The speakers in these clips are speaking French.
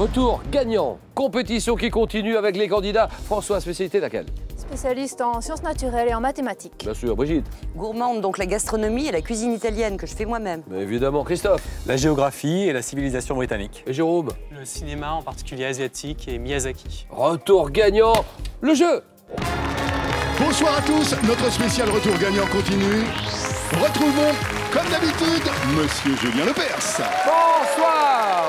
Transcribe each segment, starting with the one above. Retour gagnant. Compétition qui continue avec les candidats. François, spécialité laquelle? Spécialiste en sciences naturelles et en mathématiques. Bien sûr, Brigitte. Gourmande, donc la gastronomie et la cuisine italienne que je fais moi-même. Évidemment, Christophe. La géographie et la civilisation britannique. Et Jérôme. Le cinéma, en particulier asiatique et Miyazaki. Retour gagnant, le jeu. Bonsoir à tous, notre spécial retour gagnant continue. Retrouvons, comme d'habitude, monsieur Julien Lepers. Bonsoir.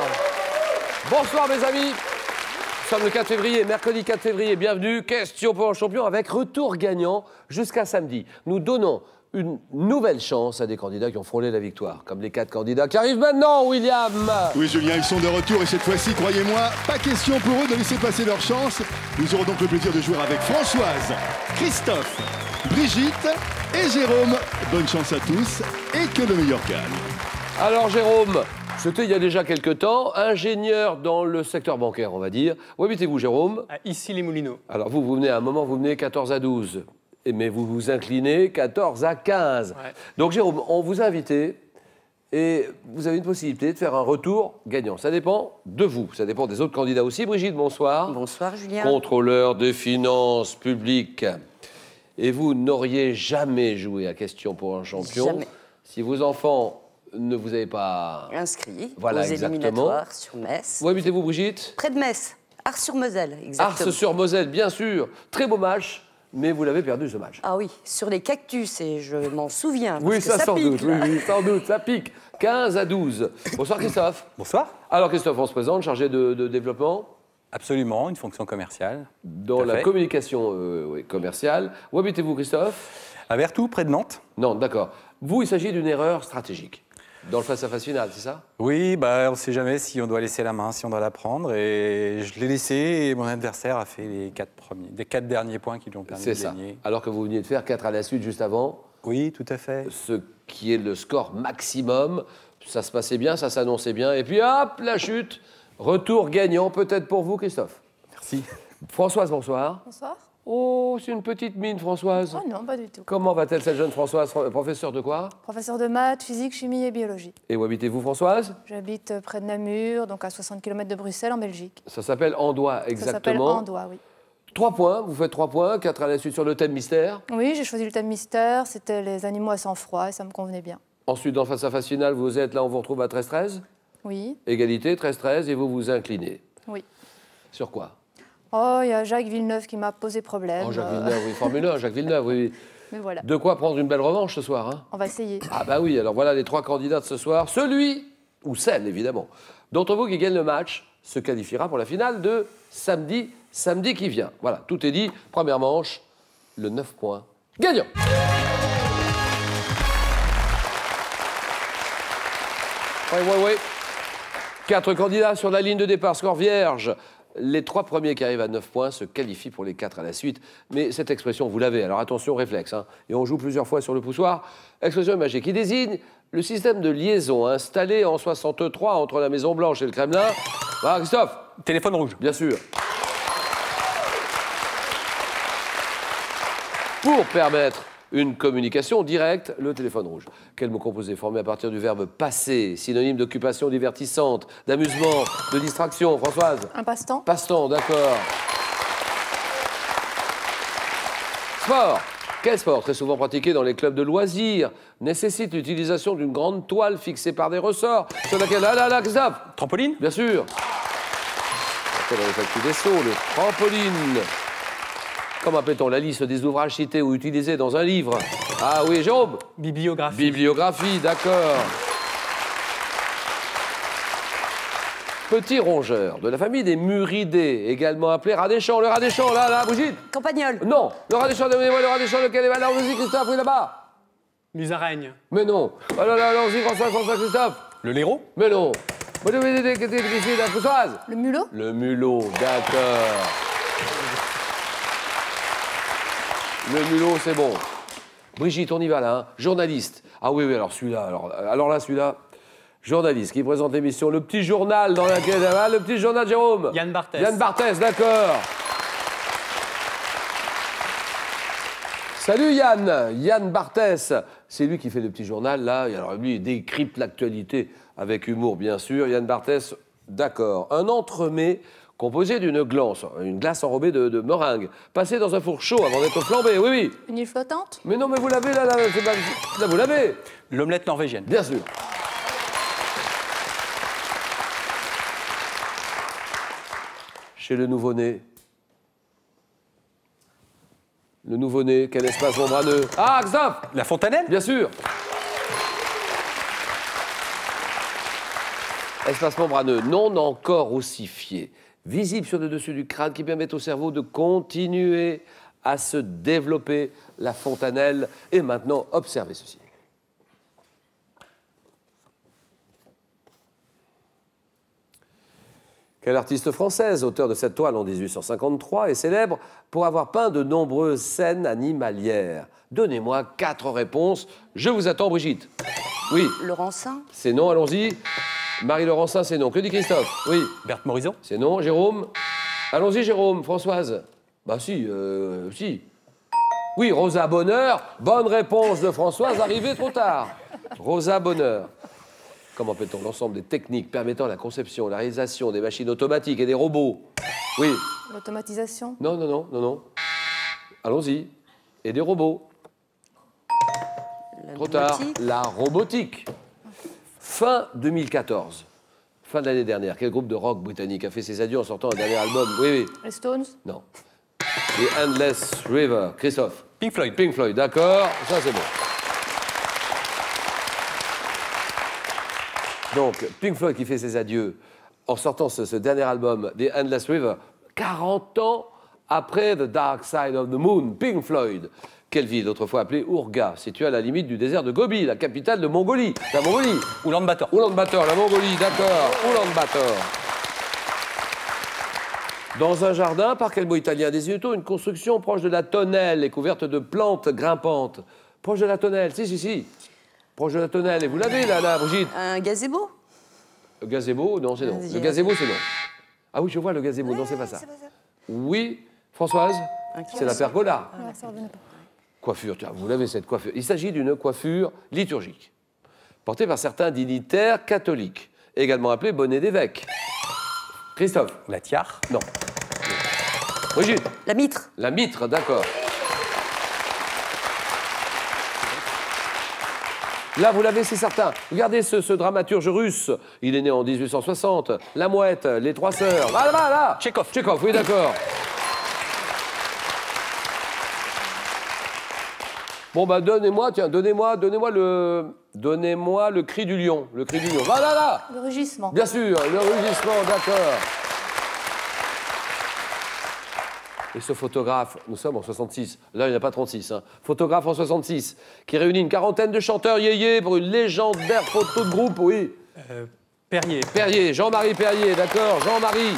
Bonsoir mes amis. Nous sommes le 4 février, mercredi 4 février, bienvenue, question pour un champion avec retour gagnant jusqu'à samedi. Nous donnons une nouvelle chance à des candidats qui ont frôlé la victoire, comme les 4 candidats qui arrivent maintenant, William. Oui Julien, ils sont de retour et cette fois-ci, croyez-moi, pas question pour eux de laisser passer leur chance. Nous aurons donc le plaisir de jouer avec Françoise, Christophe, Brigitte et Jérôme. Bonne chance à tous et que le meilleur gagne. Alors Jérôme, c'était il y a déjà quelques temps, ingénieur dans le secteur bancaire, on va dire. Où habitez-vous, Jérôme? Ici, les Moulineaux. Alors, vous venez à un moment, vous venez 14 à 12, mais vous vous inclinez 14 à 15. Ouais. Donc, Jérôme, on vous a invité et vous avez une possibilité de faire un retour gagnant. Ça dépend de vous, ça dépend des autres candidats aussi. Brigitte, bonsoir. Bonsoir, Julien. Contrôleur des finances publiques. Et vous n'auriez jamais joué à Question pour un champion. Jamais. Si vos enfants ne vous avez pas inscrit, voilà, aux éliminatoires sur Metz. Où habitez-vous, Brigitte? Près de Metz, Ars sur Moselle, exactement. Ars sur Moselle, bien sûr. Très beau match, mais vous l'avez perdu ce match. Ah oui, sur les cactus, et je m'en souviens. Parce oui, que ça pique, doute, oui, sans doute, ça pique. 15 à 12. Bonsoir, Christophe. Bonsoir. Alors, Christophe, on se présente, chargé de développement? Absolument, une fonction commerciale. Dans la communication oui, commerciale. Où habitez-vous, Christophe? À Vertoux, près de Nantes. Nantes, d'accord. Vous, il s'agit d'une erreur stratégique. Dans le face-à-face final, c'est ça? Oui, bah, on ne sait jamais si on doit laisser la main, si on doit la prendre. Et je l'ai laissé et mon adversaire a fait les 4 derniers points qui lui ont permis de gagner. Alors que vous veniez de faire 4 à la suite juste avant. Oui, tout à fait. Ce qui est le score maximum. Ça se passait bien, ça s'annonçait bien. Et puis hop, la chute. Retour gagnant peut-être pour vous, Christophe. Merci. Françoise, bonsoir. Bonsoir. Oh, c'est une petite mine, Françoise. Oh non, pas du tout. Comment va-t-elle, cette jeune Françoise? Professeure de quoi? Professeure de maths, physique, chimie et biologie. Et où habitez-vous, Françoise? J'habite près de Namur, donc à 60 km de Bruxelles, en Belgique. Ça s'appelle Andois, exactement. Ça s'appelle Andois, oui. 3 points, vous faites 3 points, 4 à la suite sur le thème mystère. Oui, j'ai choisi le thème mystère, c'était les animaux à sang froid et ça me convenait bien. Ensuite, dans face à face finale, vous êtes là, on vous retrouve à 13-13? Oui. Égalité, 13-13, et vous vous inclinez? Oui. Sur quoi? Oh, il y a Jacques Villeneuve qui m'a posé problème. Oh, Jacques Villeneuve, oui, Formule 1, Jacques Villeneuve, oui. Mais voilà. De quoi prendre une belle revanche ce soir, hein? On va essayer. Ah bah oui, alors voilà les 3 candidats de ce soir. Celui, ou celle évidemment, d'entre vous qui gagne le match, se qualifiera pour la finale de samedi qui vient. Voilà, tout est dit. Première manche, le 9 points gagnant. Oui, oui, oui. 4 candidats sur la ligne de départ, score vierge. Les 3 premiers qui arrivent à 9 points se qualifient pour les 4 à la suite. Mais cette expression, vous l'avez, alors attention, réflexe, hein. Et on joue plusieurs fois sur le poussoir. Expression imagée qui désigne le système de liaison installé en 1963 entre la Maison-Blanche et le Kremlin. Voilà, Christophe. Téléphone rouge. Bien sûr. Pour permettre une communication directe, le téléphone rouge. Quel mot composé formé à partir du verbe passer, synonyme d'occupation divertissante, d'amusement, de distraction, Françoise? Un passe-temps. Passe-temps, d'accord. Sport. Quel sport, très souvent pratiqué dans les clubs de loisirs, nécessite l'utilisation d'une grande toile fixée par des ressorts sur laquelle... Ah là là, Christophe. Trampoline. Bien sûr. On appelle avec des sauts, le trampoline. Comment appelle-t-on la liste des ouvrages cités ou utilisés dans un livre? Ah oui, Jérôme. Bibliographie. Bibliographie, d'accord. Petit rongeur de la famille des Muridés, également appelé Radéchamp. Le Radéchamp, là, là, Brigitte. Campagnol. Non, le Radéchamp, donnez-moi le Radéchamp, lequel est là, allons-y, Christophe, oui, là-bas. Musaraigne. Mais non. Allons-y, François, Christophe. Le Léraud. Mais non. Le mulot. Le mulot, d'accord. Le mulot, c'est bon. Brigitte, on y va là, hein. Journaliste. Ah oui, oui, alors celui-là, alors là, celui-là. Journaliste qui présente l'émission Le Petit Journal dans laquelle... Ah, Le Petit Journal, Jérôme. Yann Barthès. Yann Barthès, d'accord. Salut Yann. Yann Barthès. C'est lui qui fait Le Petit Journal, là. Alors lui, il décrypte l'actualité avec humour, bien sûr. Yann Barthès, D'accord. Un entremets composé d'une glace, une glace enrobée de meringue, passée dans un four chaud avant d'être flambée, oui, oui. Une île flottante? Mais non, mais vous l'avez, là, là, vous l'avez. L'omelette norvégienne. Bien sûr. Chez le nouveau-né. Le nouveau-né, quel espace membraneux? Ah, Xaf! La fontanelle? Bien sûr. Espace membraneux non encore ossifié, visible sur le dessus du crâne, qui permet au cerveau de continuer à se développer. La fontanelle. Et maintenant, observez ceci. Quelle artiste française, auteur de cette toile en 1853, est célèbre pour avoir peint de nombreuses scènes animalières? Donnez-moi 4 réponses. Je vous attends, Brigitte. Oui. Laurencin. C'est non, allons-y. Marie Laurencin, c'est non. Que dit Christophe? Oui. Berthe Morisot. C'est non. Jérôme? Allons-y, Jérôme. Françoise? Bah si, si. Oui, Rosa Bonheur. Bonne réponse de Françoise, arrivée trop tard. Rosa Bonheur. Comment appelle-t-on l'ensemble des techniques permettant la conception, la réalisation des machines automatiques et des robots? Oui. L'automatisation? Non, non, non, non, non. Allons-y. Et des robots? Trop tard. La robotique. Fin 2014, fin de l'année dernière, quel groupe de rock britannique a fait ses adieux en sortant un dernier album? Oui, oui. Les Stones? Non. The Endless River. Christophe? Pink Floyd. Pink Floyd, d'accord, ça c'est bon. Donc, Pink Floyd qui fait ses adieux en sortant ce dernier album, The Endless River, 40 ans après The Dark Side of the Moon, Pink Floyd. Quelle ville, autrefois appelée Urga, située à la limite du désert de Gobi, la capitale de Mongolie, la Mongolie. Ulan Bator. Ulan Bator, la Mongolie, d'accord. Ulan Bator. Dans un jardin, par quel mot italien désigne-t-on une construction proche de la tonnelle et couverte de plantes grimpantes? Proche de la tonnelle, si, si, si. Proche de la tonnelle, et vous l'avez là, là, Brigitte. Un gazebo? Le gazebo, non, c'est non. Le gazebo, c'est non. Ah oui, je vois le gazebo, ouais, non, c'est pas ça. Pas ça. Oui, Françoise, c'est la pergola. Ah, ça revient pas. Coiffure, tiens, vous l'avez cette coiffure. Il s'agit d'une coiffure liturgique, portée par certains dignitaires catholiques, également appelée bonnet d'évêque. Christophe? La tiare? Non. Brigitte? La mitre. La mitre, d'accord. Là, vous l'avez, c'est certain. Regardez ce dramaturge russe. Il est né en 1860. La Mouette, Les Trois Sœurs. Ah, là, là, là. Tchékov. Tchékov, oui, d'accord. Bon, bah, donnez-moi, tiens, donnez-moi le cri du lion, le cri du lion. Voilà, là, là. Le rugissement. Bien sûr, le rugissement, d'accord. Et ce photographe, nous sommes en 66, là, il n'y a pas 36, hein. Photographe en 66, qui réunit une quarantaine de chanteurs yéyés pour une légendaire photo de groupe, oui. Perrier. Perrier, Jean-Marie Perrier, d'accord, Jean-Marie.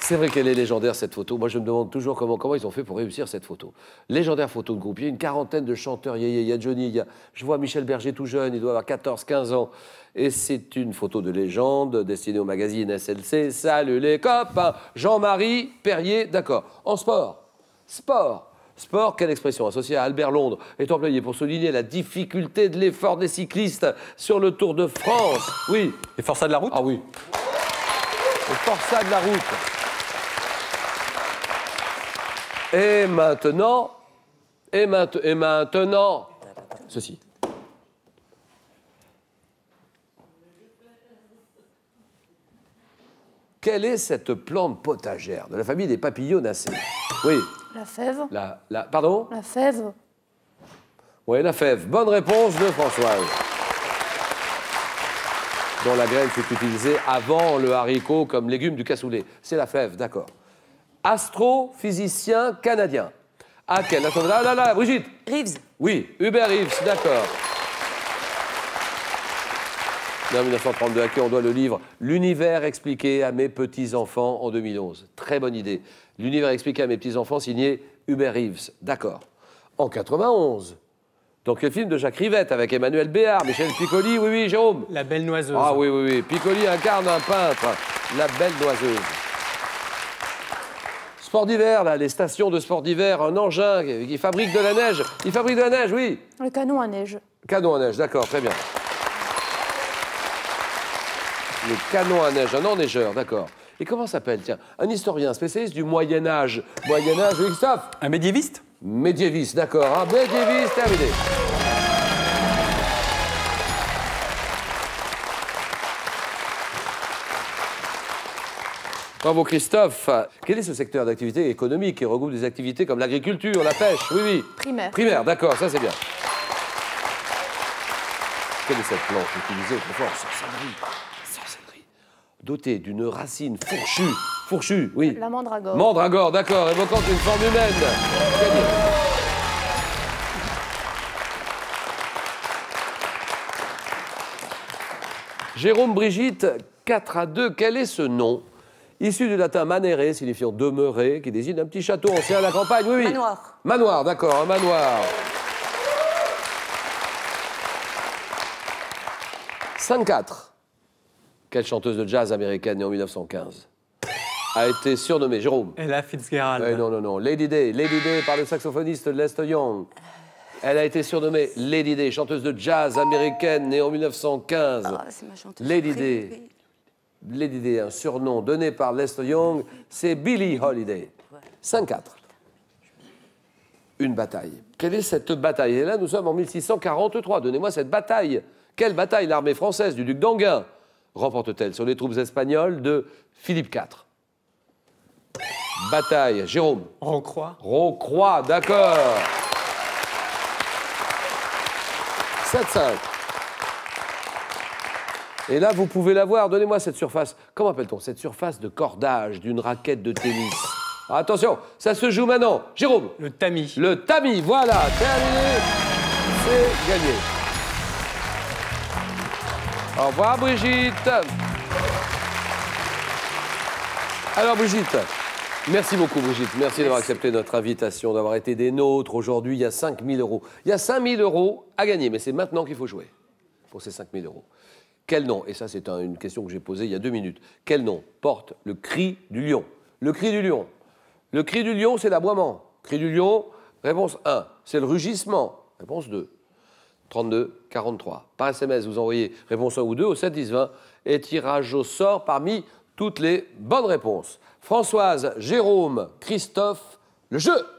C'est vrai qu'elle est légendaire, cette photo. Moi, je me demande toujours comment ils ont fait pour réussir cette photo. Légendaire photo de groupe. Il y a une quarantaine de chanteurs yéyés. Il y a Johnny, je vois Michel Berger tout jeune, il doit avoir 14, 15 ans. Et c'est une photo de légende destinée au magazine SLC. Salut les copains, Jean-Marie Perrier, d'accord. En sport, quelle expression associée à Albert Londres est employée pour souligner la difficulté de l'effort des cyclistes sur le Tour de France? Oui. Les forçats de la route? Ah oui. Les forçats de la route. Et maintenant, ceci. Quelle est cette plante potagère de la famille des papillonacées? Oui. La fève. Pardon? La fève. Oui, la fève. Bonne réponse de Françoise. Dont la graine fut utilisée avant le haricot comme légume du cassoulet. C'est la fève, d'accord. Astrophysicien canadien. À quel? Là, là, là, Brigitte. Reeves. Oui, Hubert Reeves, d'accord. En 1932, à qui on doit le livre L'univers expliqué à mes petits-enfants en 2011. Très bonne idée. L'univers expliqué à mes petits-enfants, signé Hubert Reeves, d'accord. En 91, donc le film de Jacques Rivette avec Emmanuel Béard, Michel Piccoli, oui, oui, Jérôme. La belle noiseuse. Ah oui, oui, oui. Piccoli incarne un peintre. La belle noiseuse. Sport d'hiver, là, les stations de sport d'hiver, un engin qui fabrique de la neige. Il fabrique de la neige, oui. Le canon à neige. Canon à neige, d'accord, très bien. Le canon à neige, un enneigeur, d'accord. Et comment s'appelle, tiens, un historien, spécialiste du Moyen-Âge. Moyen-Âge, oui, Christophe. Un médiéviste. Médiéviste, d'accord. Un médiéviste, terminé. Bravo Christophe. Quel est ce secteur d'activité économique qui regroupe des activités comme l'agriculture, la pêche, oui, oui. Primaire. Primaire, d'accord, ça c'est bien. Quelle est cette planche utilisée autrefois en sorcellerie, dotée d'une racine fourchue, fourchue, oui. La mandragore. Mandragore, d'accord, évoquant une forme humaine. Jérôme Brigitte, 4 à 2, quel est ce nom ? Issu du latin manere, signifiant demeurer, qui désigne un petit château ancien à la campagne, oui, oui. Manoir. Manoir, d'accord, un manoir. 5-4. Quelle chanteuse de jazz américaine née en 1915 a été surnommée, Jérôme? Ella Fitzgerald. Non, non, non. Lady Day par le saxophoniste Lester Young. Elle a été surnommée Lady Day, chanteuse de jazz américaine née en 1915. Ah, c'est ma chanteuse. Lady Day. Lady Day, un surnom donné par Lester Young, c'est Billie Holiday. 5-4. Une bataille. Quelle est cette bataille? Et là, nous sommes en 1643. Donnez-moi cette bataille. Quelle bataille l'armée française du duc d'Enghien remporte-t-elle sur les troupes espagnoles de Philippe IV? Bataille. Jérôme. Roncroy. Roncroy, d'accord. 7-5. Et là, vous pouvez la voir. Donnez-moi cette surface. Comment appelle-t-on cette surface de cordage d'une raquette de tennis? Attention, ça se joue maintenant. Jérôme. Le tamis. Le tamis, voilà. Terminé. C'est gagné. Au revoir, Brigitte. Alors, Brigitte. Merci beaucoup, Brigitte. Merci d'avoir accepté notre invitation, d'avoir été des nôtres. Aujourd'hui, il y a 5 000 euros. Il y a 5 000 euros à gagner, mais c'est maintenant qu'il faut jouer pour ces 5 000 euros. Quel nom, et ça c'est une question que j'ai posée il y a 2 minutes, quel nom porte le cri du lion? Le cri du lion. Le cri du lion, c'est l'aboiement. Cri du lion, réponse 1. C'est le rugissement. Réponse 2. 32, 43. Par SMS, vous envoyez réponse 1 ou 2 au 7, 10, 20. Et tirage au sort parmi toutes les bonnes réponses. Françoise, Jérôme, Christophe, le jeu!